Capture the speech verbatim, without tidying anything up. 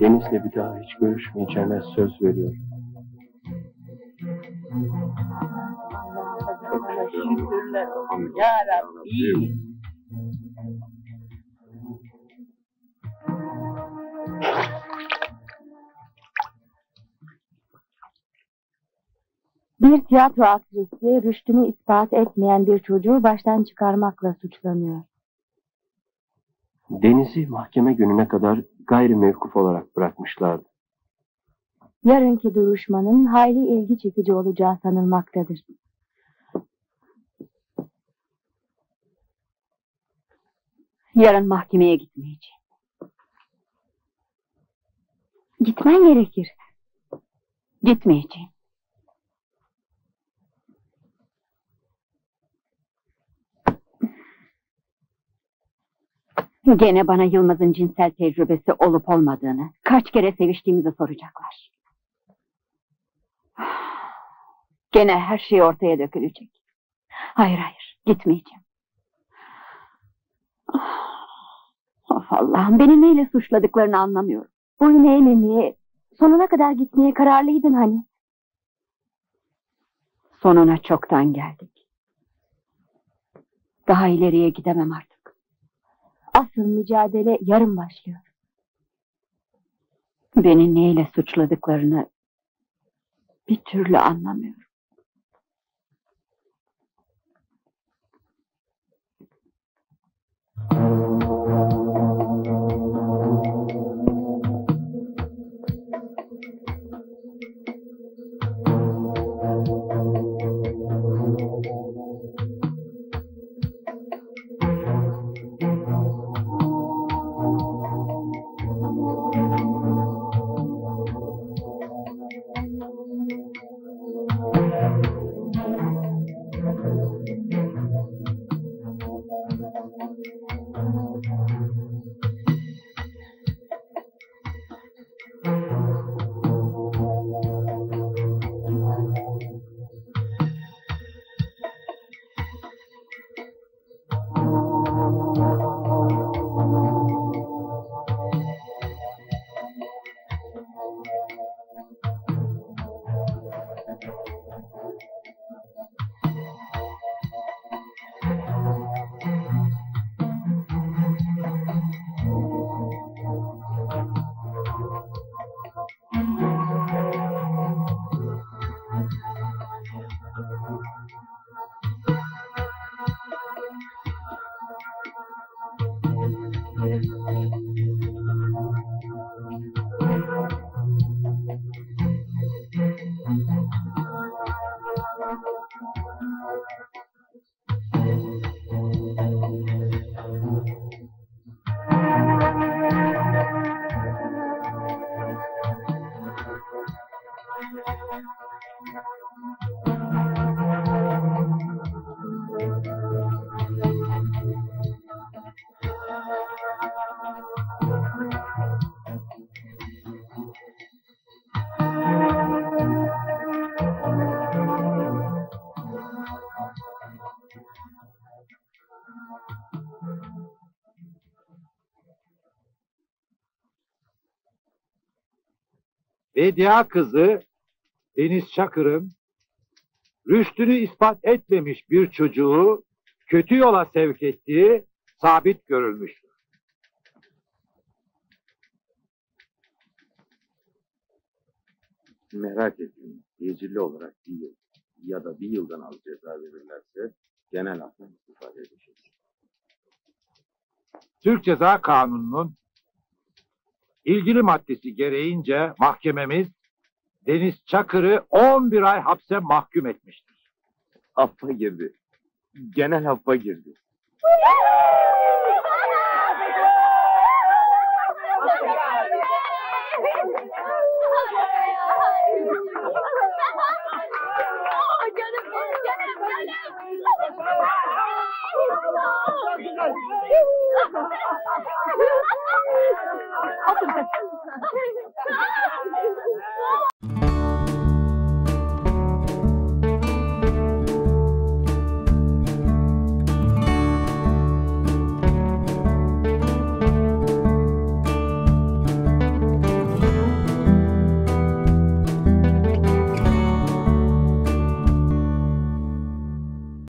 Deniz'le bir daha hiç görüşmeyeceğime söz veriyorum. Çok şükürler olsun ya Rabbi. Bir tiyatro aktrisi rüştünü ispat etmeyen bir çocuğu baştan çıkarmakla suçlanıyor. Deniz'i mahkeme gününe kadar gayrimevkuf olarak bırakmışlardı. Yarınki duruşmanın hayli ilgi çekici olacağı sanılmaktadır. Yarın mahkemeye gitmeyeceğim. Gitmen gerekir. Gitmeyeceğim. Gene bana Yılmaz'ın cinsel tecrübesi olup olmadığını, kaç kere seviştiğimizi soracaklar. Gene her şey ortaya dökülecek. Hayır hayır, gitmeyeceğim. Of Allah'ım, beni neyle suçladıklarını anlamıyorum. Boyun eğmemeye, sonuna kadar gitmeye kararlıydın hani. Sonuna çoktan geldik. Daha ileriye gidemem artık. Asıl mücadele yarın başlıyor. Beni neyle suçladıklarını bir türlü anlamıyorum. Vedia kızı Deniz Çakır'ın rüştünü ispat etmemiş bir çocuğu kötü yola sevk ettiği sabit görülmüştür. Merak etmeyin, tecilli olarak bir yıl ya da bir yıldan az ceza verirlerse genel haktan istifade edeceğiz. Türk Ceza Kanunu'nun İlgili maddesi gereğince mahkememiz Deniz Çakır'ı on bir ay hapse mahkum etmiştir. Affa girdi. Genel affa girdi. Atın. Atın.